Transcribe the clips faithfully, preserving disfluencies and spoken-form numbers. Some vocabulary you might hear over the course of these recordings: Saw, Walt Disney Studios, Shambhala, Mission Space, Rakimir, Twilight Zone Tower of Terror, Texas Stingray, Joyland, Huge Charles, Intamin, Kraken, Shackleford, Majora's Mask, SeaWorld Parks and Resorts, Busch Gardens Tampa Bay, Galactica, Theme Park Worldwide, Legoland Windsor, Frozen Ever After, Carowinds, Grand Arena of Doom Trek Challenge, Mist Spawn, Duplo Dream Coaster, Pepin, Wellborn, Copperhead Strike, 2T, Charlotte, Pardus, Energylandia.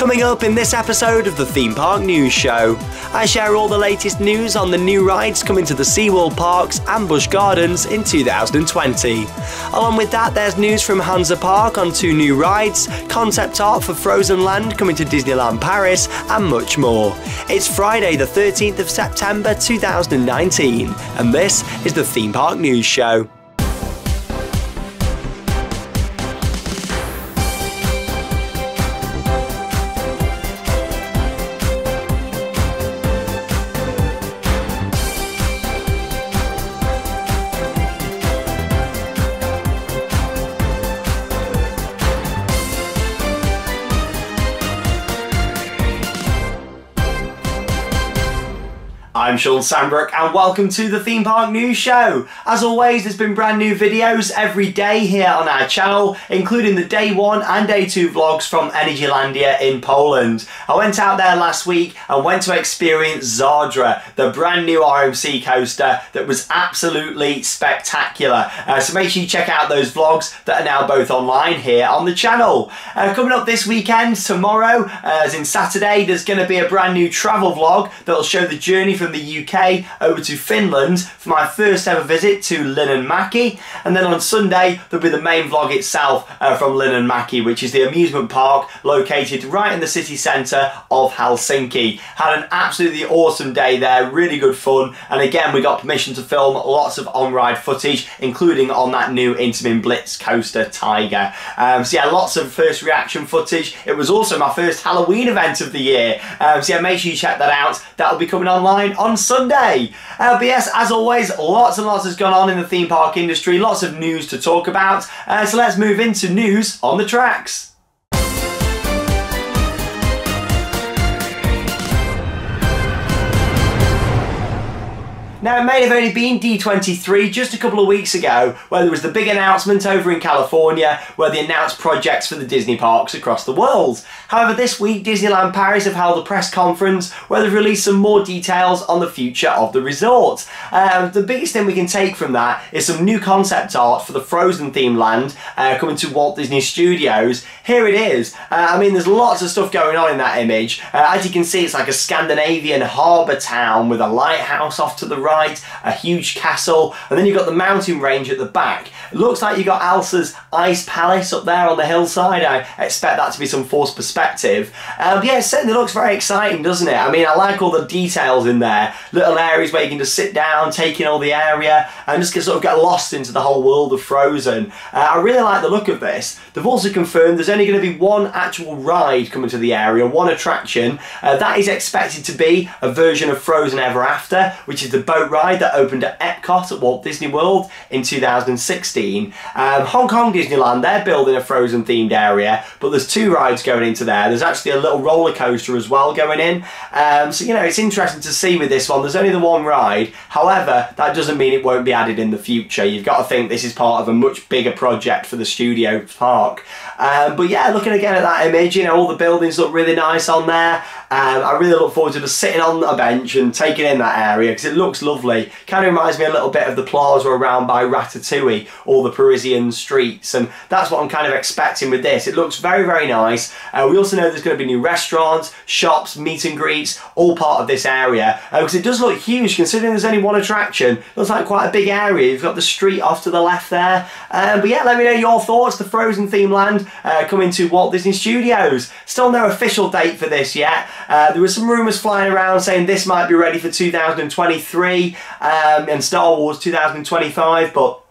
Coming up in this episode of the Theme Park News Show, I share all the latest news on the new rides coming to the SeaWorld Parks and Busch Gardens in two thousand twenty. Along with that, there's news from Hansa Park on two new rides, concept art for Frozen Land coming to Disneyland Paris, and much more. It's Friday the thirteenth of September two thousand nineteen, and this is the Theme Park News Show. I'm Shaun Sandbrook and welcome to the Theme Park News Show. As always, there's been brand new videos every day here on our channel, including the day one and day two vlogs from Energylandia in Poland. I went out there last week and went to experience Zadra, the brand new R M C coaster that was absolutely spectacular. Uh, so make sure you check out those vlogs that are now both online here on the channel. Uh, coming up this weekend, tomorrow, uh, as in Saturday, there's going to be a brand new travel vlog that'll show the journey from the U K over to Finland for my first ever visit to Linnanmaki, and then on Sunday there'll be the main vlog itself uh, from Linnanmaki, which is the amusement park located right in the city centre of Helsinki. Had an absolutely awesome day there, really good fun, and again we got permission to film lots of on-ride footage, including on that new Intamin Blitz coaster Tiger. Um, so yeah, lots of first reaction footage. It was also my first Halloween event of the year, um, so yeah, make sure you check that out. That'll be coming online on Sunday. Uh, but yes, as always, lots and lots has gone on in the theme park industry, lots of news to talk about, uh, so let's move into news on the tracks. Now, it may have only been D twenty-three just a couple of weeks ago where there was the big announcement over in California where they announced projects for the Disney parks across the world. However, this week Disneyland Paris have held a press conference where they've released some more details on the future of the resort. Uh, the biggest thing we can take from that is some new concept art for the Frozen themed land uh, coming to Walt Disney Studios. Here it is. Uh, I mean, there's lots of stuff going on in that image. Uh, as you can see, it's like a Scandinavian harbour town with a lighthouse off to the right, a huge castle, and then you've got the mountain range at the back. It looks like you've got Elsa's ice palace up there on the hillside. I expect that to be some forced perspective. Um, yeah, it certainly looks very exciting, doesn't it? I mean, I like all the details in there. Little areas where you can just sit down, take in all the area, and just sort of get lost into the whole world of Frozen. Uh, I really like the look of this. They've also confirmed there's only going to be one actual ride coming to the area, one attraction. Uh, that is expected to be a version of Frozen Ever After, which is the boat ride that opened at Epcot at Walt Disney World in two thousand sixteen. Um, Hong Kong Disneyland, they're building a Frozen themed area, but there's two rides going into there. There's actually a little roller coaster as well going in. Um, so, you know, it's interesting to see with this one. There's only the one ride. However, that doesn't mean it won't be added in the future. You've got to think this is part of a much bigger project for the studio park. Um, but yeah, looking again at that image, you know, all the buildings look really nice on there. Um, I really look forward to just sitting on a bench and taking in that area because it looks lovely. Kind of reminds me a little bit of the plaza around by Ratatouille, all the Parisian streets, and that's what I'm kind of expecting with this. It looks very, very nice. Uh, we also know there's going to be new restaurants, shops, meet and greets, all part of this area uh, because it does look huge considering there's only one attraction. It looks like quite a big area. You've got the street off to the left there. Um, but yeah, let me know your thoughts. The Frozen theme land uh, coming to Walt Disney Studios. Still no official date for this yet. Uh, there were some rumours flying around saying this might be ready for two thousand twenty-three um, and Star Wars two thousand twenty-five, but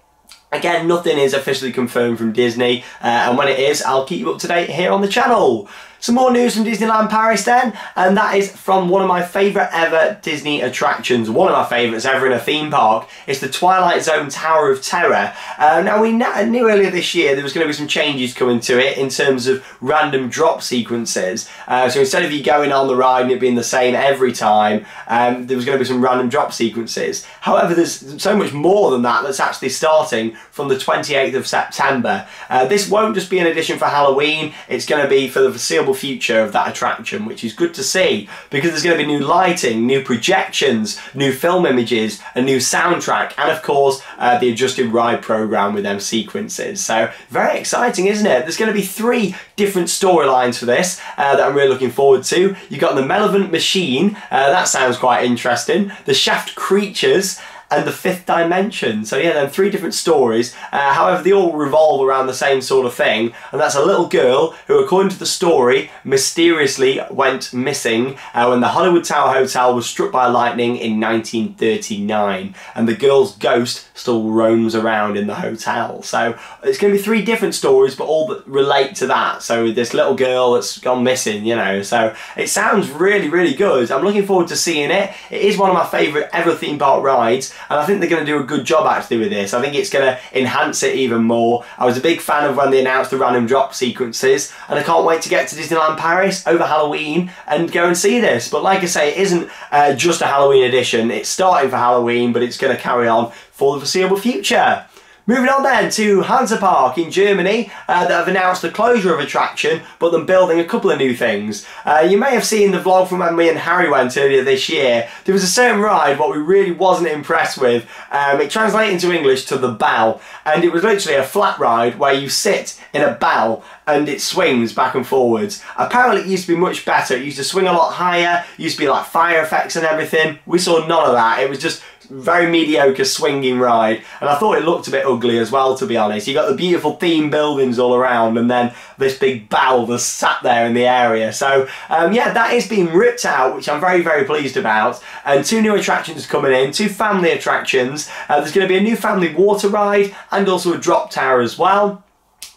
again, nothing is officially confirmed from Disney. Uh, and when it is, I'll keep you up to date here on the channel. Some more news from Disneyland Paris then, and that is from one of my favourite ever Disney attractions, one of my favourites ever in a theme park. It's the Twilight Zone Tower of Terror. Uh, now we knew earlier this year there was going to be some changes coming to it in terms of random drop sequences. Uh, so instead of you going on the ride and it being the same every time, um, there was going to be some random drop sequences. However, there's so much more than that that's actually starting from the twenty-eighth of September. Uh, this won't just be an addition for Halloween, it's going to be for the foreseeable sustainable future of that attraction, which is good to see, because there's going to be new lighting, new projections, new film images, a new soundtrack, and of course uh, the adjusted ride program with them sequences. So very exciting, isn't it? There's going to be three different storylines for this uh, that I'm really looking forward to. You've got the Malevolent Machine, uh, that sounds quite interesting, the Shaft Creatures, and the Fifth Dimension. So yeah, then three different stories. Uh, however, they all revolve around the same sort of thing, and that's a little girl who, according to the story, mysteriously went missing uh, when the Hollywood Tower Hotel was struck by lightning in nineteen thirty-nine, and the girl's ghost still roams around in the hotel. So it's going to be three different stories, but all that relate to that. So this little girl that's gone missing, you know. So it sounds really, really good. I'm looking forward to seeing it. It is one of my favourite ever theme park rides, and I think they're going to do a good job actually with this. I think it's going to enhance it even more. I was a big fan of when they announced the random drop sequences, and I can't wait to get to Disneyland Paris over Halloween and go and see this. But like I say, it isn't uh, just a Halloween edition. It's starting for Halloween, but it's going to carry on for the foreseeable future. Moving on then to Hansa Park in Germany, uh, that have announced the closure of attraction, but then building a couple of new things. Uh, you may have seen the vlog from when me and Harry went earlier this year. There was a certain ride what we really wasn't impressed with. Um, it translates into English to the bell, and it was literally a flat ride where you sit in a bell and it swings back and forwards. Apparently it used to be much better. It used to swing a lot higher, it used to be like fire effects and everything. We saw none of that. It was just very mediocre swinging ride, and I thought it looked a bit ugly as well, to be honest. You got the beautiful theme buildings all around, and then this big bell that's sat there in the area. So um, yeah, that is being ripped out, which I'm very very pleased about, and two new attractions coming in, two family attractions. Uh, there's going to be a new family water ride and also a drop tower as well.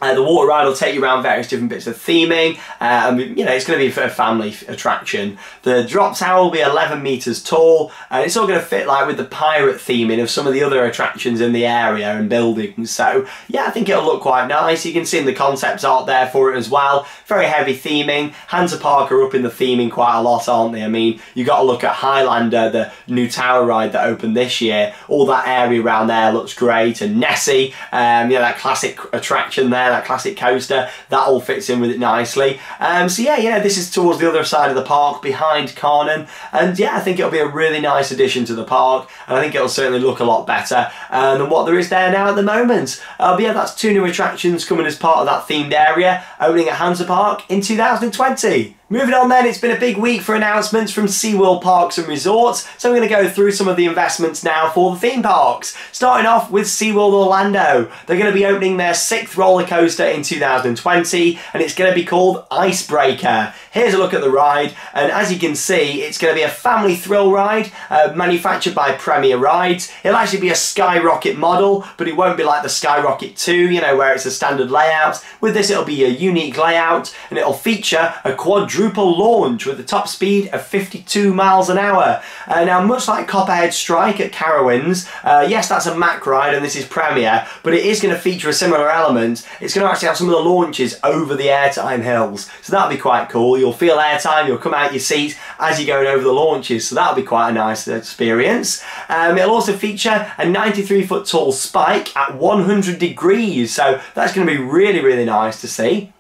Uh, the water ride will take you around various different bits of theming, uh, and you know, it's going to be a family attraction. The drop tower will be eleven metres tall, and it's all going to fit like with the pirate theming of some of the other attractions in the area and buildings. So yeah, I think it'll look quite nice. You can see in the concept art there for it as well. Very heavy theming. Hansa Park are up in the theming quite a lot, aren't they? I mean, you got to look at Highlander, the new tower ride that opened this year. All that area around there looks great, and Nessie, um, you know, that classic attraction there, that classic coaster, that all fits in with it nicely. Um, so yeah, yeah, this is towards the other side of the park, behind Carnan, and yeah, I think it'll be a really nice addition to the park, and I think it'll certainly look a lot better uh, than what there is there now at the moment. Uh, but yeah, that's two new attractions coming as part of that themed area, opening at Hansa Park in two thousand twenty. Moving on then, it's been a big week for announcements from SeaWorld Parks and Resorts, so I'm going to go through some of the investments now for the theme parks. Starting off with SeaWorld Orlando. They're going to be opening their sixth roller coaster in two thousand twenty, and it's going to be called Icebreaker. Here's a look at the ride, and as you can see, it's going to be a family thrill ride, uh, manufactured by Premier Rides. It'll actually be a Skyrocket model, but it won't be like the Skyrocket two, you know, where it's a standard layout. With this, it'll be a unique layout, and it'll feature a quadruple Drupal launch with a top speed of fifty-two miles an hour. Uh, now, much like Copperhead Strike at Carowinds, uh, yes, that's a Mack ride and this is Premier, but it is going to feature a similar element. It's going to actually have some of the launches over the airtime hills, so that'll be quite cool. You'll feel airtime, you'll come out your seat as you're going over the launches, so that'll be quite a nice experience. Um, it'll also feature a ninety-three foot tall spike at one hundred degrees, so that's going to be really, really nice to see.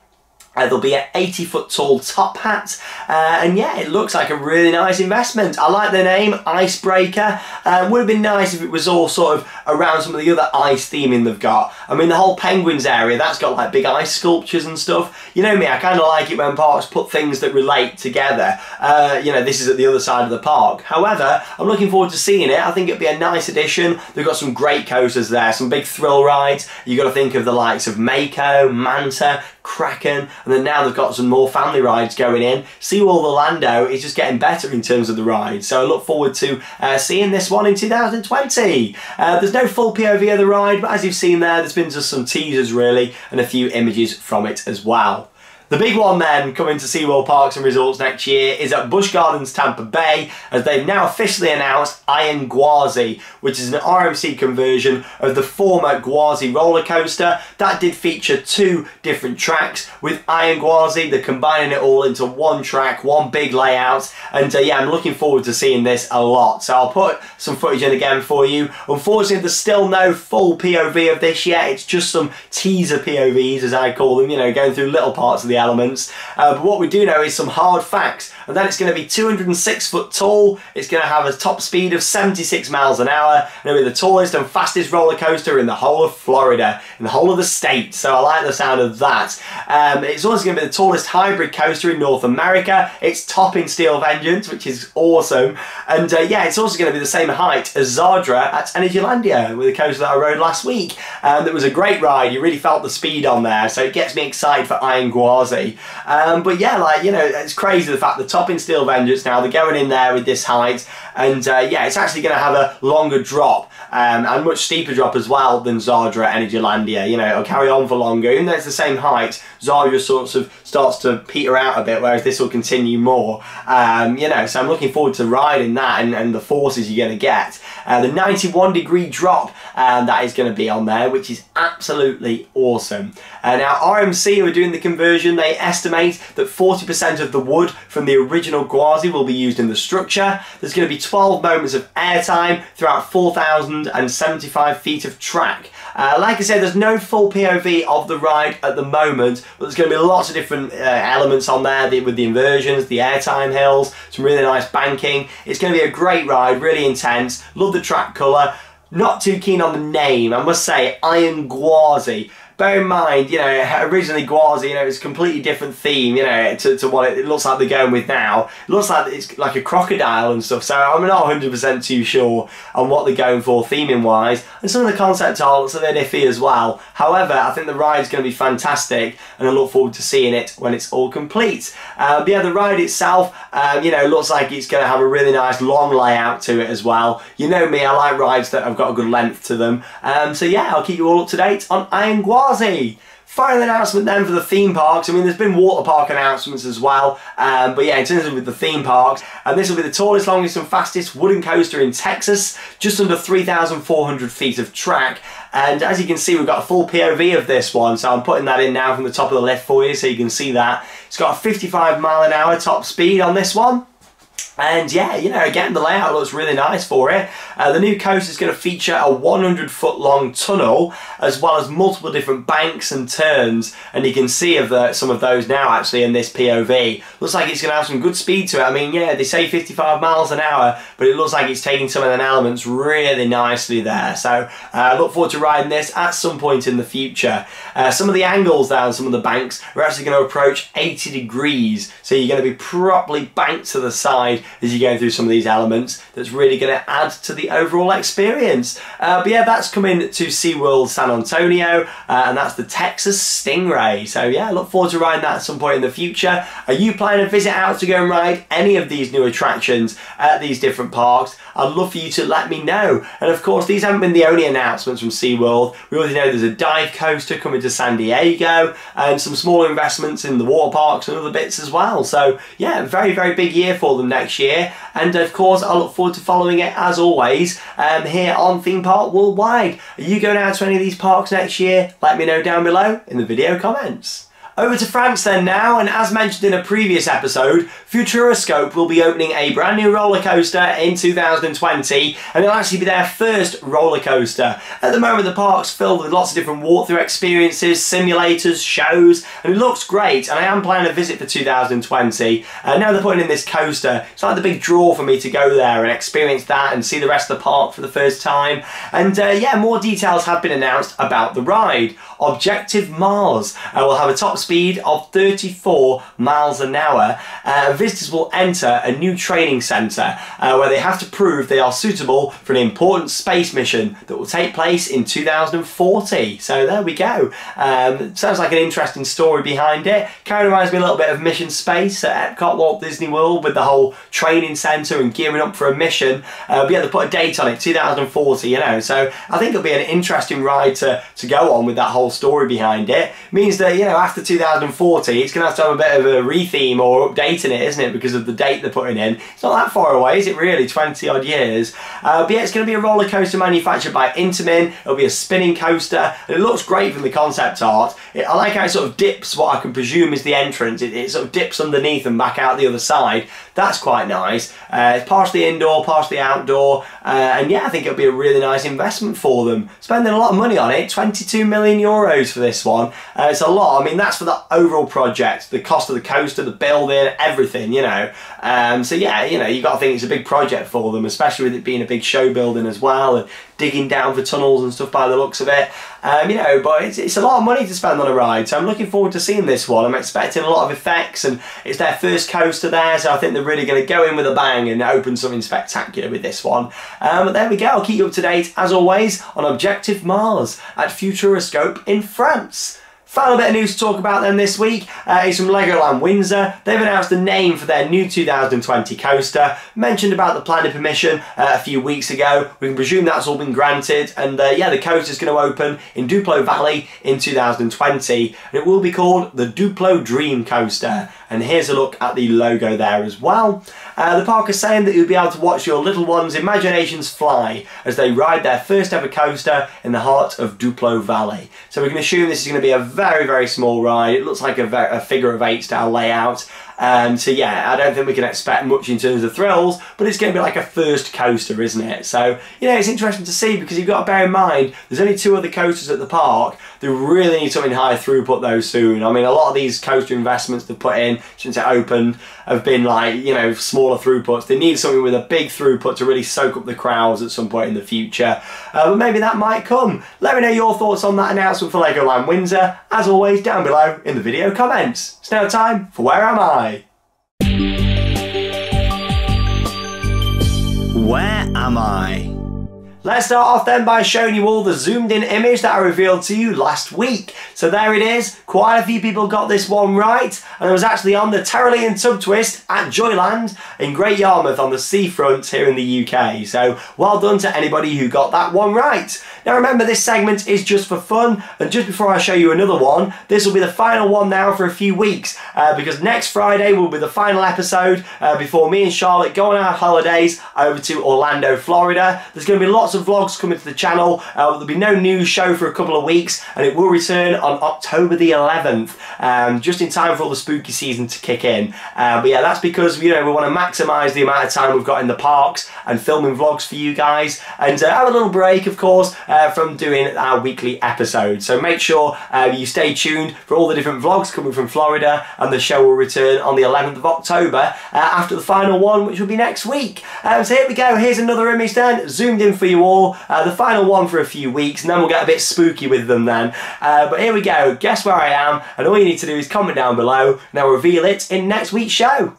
Uh, there'll be an eighty foot tall top hat, uh, and yeah, it looks like a really nice investment. I like the name, Icebreaker. Uh, would have been nice if it was all sort of around some of the other ice theming they've got. I mean, the whole Penguins area, that's got like big ice sculptures and stuff. You know me, I kind of like it when parks put things that relate together. Uh, you know, this is at the other side of the park. However, I'm looking forward to seeing it. I think it'd be a nice addition. They've got some great coasters there, some big thrill rides. You've got to think of the likes of Mako, Manta, Kraken, and then now they've got some more family rides going in. SeaWorld Orlando is just getting better in terms of the rides, so I look forward to uh, seeing this one in two thousand twenty. Uh, there's no full P O V of the ride, but as you've seen there, there's been just some teasers really, and a few images from it as well. The big one then coming to SeaWorld Parks and Resorts next year is at Busch Gardens Tampa Bay, as they've now officially announced Iron Gwazi, which is an R M C conversion of the former Gwazi roller coaster. That did feature two different tracks. With Iron Gwazi, they're combining it all into one track, one big layout, and uh, yeah, I'm looking forward to seeing this a lot. So I'll put some footage in again for you. Unfortunately, there's still no full P O V of this yet. It's just some teaser P O Vs, as I call them, you know, going through little parts of the elements. Uh, but what we do know is some hard facts, and that it's going to be two hundred six foot tall, it's going to have a top speed of seventy-six miles an hour, and it'll be the tallest and fastest roller coaster in the whole of Florida, in the whole of the state, so I like the sound of that. Um, it's also going to be the tallest hybrid coaster in North America, it's topping Steel Vengeance, which is awesome, and uh, yeah, it's also going to be the same height as Zadra at Energylandia, with a coaster that I rode last week, and um, it was a great ride, you really felt the speed on there, so it gets me excited for Iron Gwazi. Um, but yeah, like, you know, it's crazy the fact they're topping Steel Vengeance now, they're going in there with this height, and uh, yeah, it's actually going to have a longer drop, um, and much steeper drop as well than Zadra at Energylandia. You know, it'll carry on for longer, even though it's the same height, Zadra sorts of starts to peter out a bit, whereas this will continue more, um, you know, so I'm looking forward to riding that and, and the forces you're going to get. Uh, the ninety-one degree drop um, that is going to be on there, which is absolutely awesome. Uh, now R M C, who are doing the conversion, they estimate that forty percent of the wood from the original Gwazi will be used in the structure. There's going to be twelve moments of airtime throughout four thousand seventy-five feet of track. Uh, like I said, there's no full P O V of the ride at the moment, but there's going to be lots of different uh, elements on there with the inversions, the airtime hills, some really nice banking. It's going to be a great ride, really intense. Love the track colour. Not too keen on the name, I must say, Iron Gwazi. Bear in mind, you know, originally Gwazi, you know, it's a completely different theme, you know, to, to what it looks like they're going with now. It looks like it's like a crocodile and stuff, so I'm not one hundred percent too sure on what they're going for theming-wise. And some of the concept art looks a bit iffy as well. However, I think the ride's going to be fantastic, and I look forward to seeing it when it's all complete. Uh, but yeah, the ride itself, um, you know, looks like it's going to have a really nice long layout to it as well. You know me, I like rides that have got a good length to them. Um, so yeah, I'll keep you all up to date on Iron Gwazi. Final announcement then for the theme parks. I mean, there's been water park announcements as well, um, but yeah, in terms of with the theme parks, and this will be the tallest, longest and fastest wooden coaster in Texas, just under three thousand four hundred feet of track. And as you can see, we've got a full P O V of this one, so I'm putting that in now from the top of the lift for you so you can see that. It's got a fifty-five mile an hour top speed on this one. And yeah, you know, again, the layout looks really nice for it. Uh, the new coaster is going to feature a one hundred foot long tunnel, as well as multiple different banks and turns. And you can see of the, some of those now, actually, in this P O V. Looks like it's going to have some good speed to it. I mean, yeah, they say fifty-five miles an hour, but it looks like it's taking some of the elements really nicely there. So I uh, look forward to riding this at some point in the future. Uh, some of the angles down, some of the banks, are actually going to approach eighty degrees. So you're going to be properly banked to the side as you're going through some of these elements. That's really going to add to the overall experience. Uh, but yeah, that's coming to SeaWorld San Antonio, uh, and that's the Texas Stingray. So yeah, look forward to riding that at some point in the future. Are you planning a visit out to go and ride any of these new attractions at these different parks? I'd love for you to let me know. And of course, these haven't been the only announcements from SeaWorld. We already know there's a dive coaster coming to San Diego, and some smaller investments in the water parks and other bits as well. So yeah, very, very big year for them next year. And of course, I look forward to following it as always um, here on Theme Park Worldwide. Are you going out to any of these parks next year? Let me know down below in the video comments. Over to France then now, and as mentioned in a previous episode, Futuroscope will be opening a brand new roller coaster in two thousand twenty, and it'll actually be their first roller coaster. At the moment, the park's filled with lots of different walkthrough experiences, simulators, shows, and it looks great, and I am planning a visit for two thousand twenty. Uh, now they're putting in this coaster, it's like the big draw for me to go there and experience that and see the rest of the park for the first time. And uh, yeah, more details have been announced about the ride. Objective Mars uh, will have a top speed of thirty-four miles an hour. Uh, visitors will enter a new training centre uh, where they have to prove they are suitable for an important space mission that will take place in two thousand forty. So there we go. Um, sounds like an interesting story behind it. Kind of reminds me a little bit of Mission Space at Epcot, Walt Disney World, with the whole training centre and gearing up for a mission. Uh, but yeah, they put a date on it, two thousand forty, you know. So I think it'll be an interesting ride to, to go on with that whole story behind it. Means that, you know, after two thousand forty, it's going to have to have a bit of a retheme or updating it, isn't it, because of the date they're putting in. It's not that far away, is it really? twenty odd years. Uh, but yeah, it's going to be a roller coaster manufactured by Intamin. It'll be a spinning coaster, and it looks great from the concept art. It, I like how it sort of dips what I can presume is the entrance. It, it sort of dips underneath and back out the other side. That's quite nice. Uh, it's partially indoor, partially outdoor, uh, and yeah, I think it'll be a really nice investment for them. Spending a lot of money on it, twenty-two million euros euros for this one. Uh, it's a lot. I mean, that's for the overall project, the cost of the coaster, the building, everything, you know. Um, so yeah, you know, you got to think it's a big project for them, especially with it being a big show building as well, and digging down for tunnels and stuff by the looks of it. Um, you know, but it's, it's a lot of money to spend on a ride, so I'm looking forward to seeing this one. I'm expecting a lot of effects, and it's their first coaster there, so I think they're really going to go in with a bang and open something spectacular with this one. Um, but there we go. I'll keep you up to date, as always, on Objective Mars at Futuroscope in France. Final bit of news to talk about then this week uh, is from Legoland Windsor. They've announced the name for their new two thousand twenty coaster. Mentioned about the planning permission uh, a few weeks ago. We can presume that's all been granted, and uh, yeah, the coaster's going to open in Duplo Valley in two thousand twenty, and it will be called the Duplo Dream Coaster. And here's a look at the logo there as well. Uh, the park is saying that you'll be able to watch your little ones' imaginations fly as they ride their first ever coaster in the heart of Duplo Valley. So we can assume this is going to be a very Very, very small ride. It looks like a, a figure of eight style layout. Um, so yeah, I don't think we can expect much in terms of thrills, but it's going to be like a first coaster, isn't it? So, you know, it's interesting to see, because you've got to bear in mind, there's only two other coasters at the park. They really need something high throughput though soon. I mean, a lot of these coaster investments they've put in since it opened have been like, you know, smaller throughputs. They need something with a big throughput to really soak up the crowds at some point in the future. Uh, but maybe that might come. Let me know your thoughts on that announcement for Legoland Windsor, as always, down below in the video comments. It's now time for Where Am I? Where am I? Let's start off then by showing you all the zoomed in image that I revealed to you last week. So there it is, quite a few people got this one right, and I was actually on the Terralian Tub Twist at Joyland in Great Yarmouth on the seafront here in the U K. So well done to anybody who got that one right. Now remember, this segment is just for fun, and just before I show you another one, this will be the final one now for a few weeks, uh, because next Friday will be the final episode uh, before me and Charlotte go on our holidays over to Orlando, Florida. There's going to be lots of vlogs coming to the channel. Uh, there'll be no news show for a couple of weeks, and it will return on October the eleventh, um, just in time for all the spooky season to kick in. Uh, but yeah, that's because, you know, we want to maximise the amount of time we've got in the parks and filming vlogs for you guys, and uh, have a little break, of course, uh, from doing our weekly episodes. So make sure uh, you stay tuned for all the different vlogs coming from Florida, and the show will return on the eleventh of October uh, after the final one, which will be next week. Um, so here we go. Here's another image then, zoomed in for you all, uh, the final one for a few weeks, and then we'll get a bit spooky with them then. Uh, but here we go, guess where I am, and all you need to do is comment down below, and I'll reveal it in next week's show.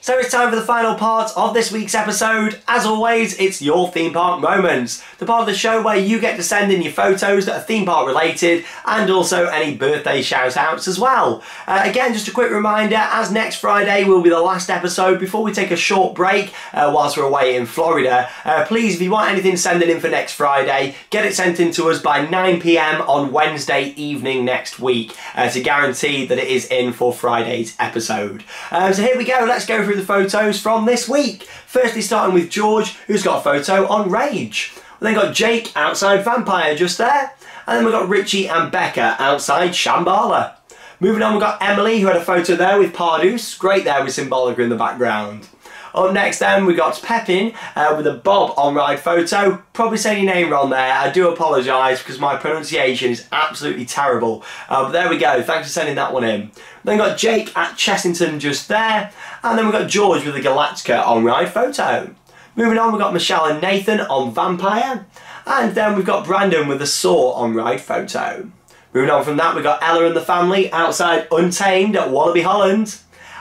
So it's time for the final part of this week's episode. As always, it's your theme park moments, the part of the show where you get to send in your photos that are theme park related, and also any birthday shout outs as well. Uh, again, just a quick reminder, as next Friday will be the last episode before we take a short break uh, whilst we're away in Florida. Uh, please, if you want anything sending in for next Friday, get it sent in to us by nine p m on Wednesday evening next week uh, to guarantee that it is in for Friday's episode. Uh, so here we go, let's go through the photos from this week. Firstly, starting with George, who's got a photo on Rage. We then got Jake outside Vampire just there, and then we've got Richie and Becca outside Shambhala. Moving on, we've got Emily, who had a photo there with Pardus, great there with Symbolica in the background. Up next then, we got Pepin uh, with a Bob on ride photo. Probably saying your name wrong there, I do apologise because my pronunciation is absolutely terrible. Uh, but there we go, thanks for sending that one in. Then got Jake at Chessington just there, and then we've got George with a Galactica on ride photo. Moving on, we've got Michelle and Nathan on Vampire, and then we've got Brandon with a Saw on ride photo. Moving on from that, we've got Ella and the family outside Untamed at Wallaby Holland,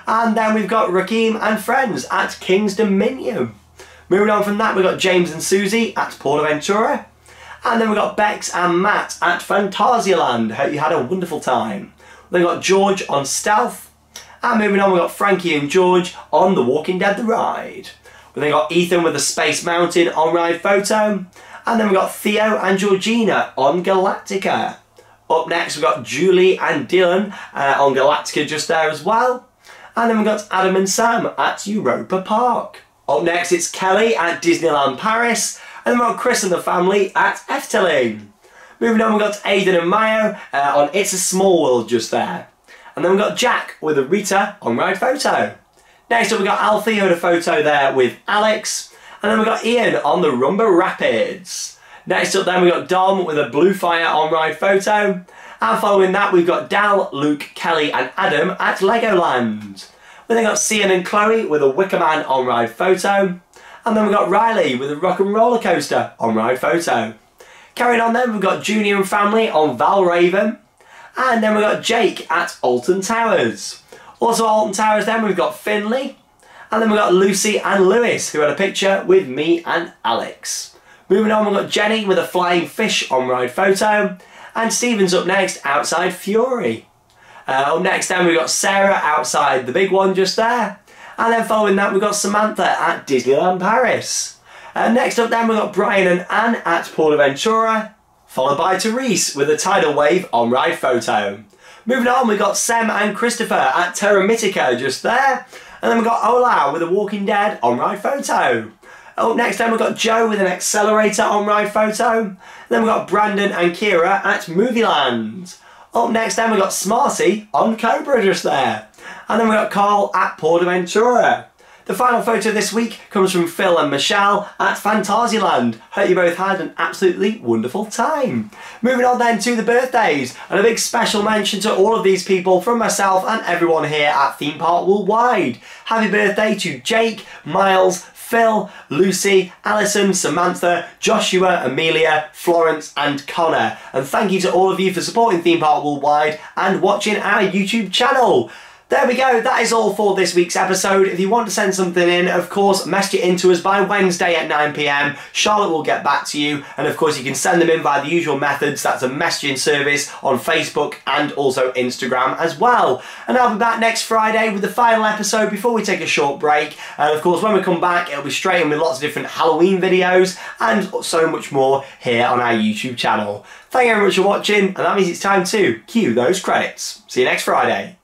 and then we've got Rakim and friends at King's Dominion. Moving on from that, we've got James and Susie at Portaventura, and then we've got Bex and Matt at Phantasialand. Hope you had a wonderful time. Then we've got George on Stealth, and moving on, we've got Frankie and George on The Walking Dead The Ride. We've then got Ethan with a Space Mountain on ride photo, and then we've got Theo and Georgina on Galactica. Up next, we've got Julie and Dylan uh, on Galactica just there as well, and then we've got Adam and Sam at Europa Park. Up next, it's Kelly at Disneyland Paris, and then we've got Chris and the family at Efteling. Moving on, we've got Aidan and Mayo uh, on It's a Small World just there. And then we've got Jack with a Rita on ride photo. Next up, we got Althea in a photo there with Alex. And then we got Ian on the Rumba Rapids. Next up then, we got Dom with a Blue Fire on-ride photo. And following that, we've got Dal, Luke, Kelly and Adam at Legoland. We then got Cian and Chloe with a Wicker Man on-ride photo. And then we've got Riley with a Rock and Roller Coaster on-ride photo. Carrying on then, we've got Junior and family on Valraven. And then we've got Jake at Alton Towers. Also at Alton Towers then, we've got Finley. And then we've got Lucy and Lewis, who had a picture with me and Alex. Moving on, we've got Jenny with a Flying Fish on-ride photo. And Stephen's up next, outside Fury. Uh, up next then, we've got Sarah outside the big one just there. And then following that, we've got Samantha at Disneyland Paris. Uh, next up then, we've got Brian and Anne at PortAventura, followed by Therese with a Tidal Wave on-ride photo. Moving on, we've got Sem and Christopher at Terra Mythica just there. And then we've got Olau with a Walking Dead on-ride photo. Up next then, we've got Joe with an Accelerator on-ride photo. And then we've got Brandon and Kira at Movieland. Up next then, we've got Smarty on Cobra just there. And then we've got Carl at PortAventura. The final photo this week comes from Phil and Michelle at Fantasyland. Hope you both had an absolutely wonderful time. Moving on then to the birthdays, and a big special mention to all of these people from myself and everyone here at Theme Park Worldwide. Happy birthday to Jake, Miles, Phil, Lucy, Alison, Samantha, Joshua, Amelia, Florence and Connor. And thank you to all of you for supporting Theme Park Worldwide and watching our YouTube channel. There we go, that is all for this week's episode. If you want to send something in, of course, message it in to us by Wednesday at nine p m. Charlotte will get back to you, and of course you can send them in via the usual methods. That's a messaging service on Facebook and also Instagram as well. And I'll be back next Friday with the final episode before we take a short break. And of course, when we come back, it'll be straight in with lots of different Halloween videos and so much more here on our YouTube channel. Thank you very much for watching, and that means it's time to cue those credits. See you next Friday.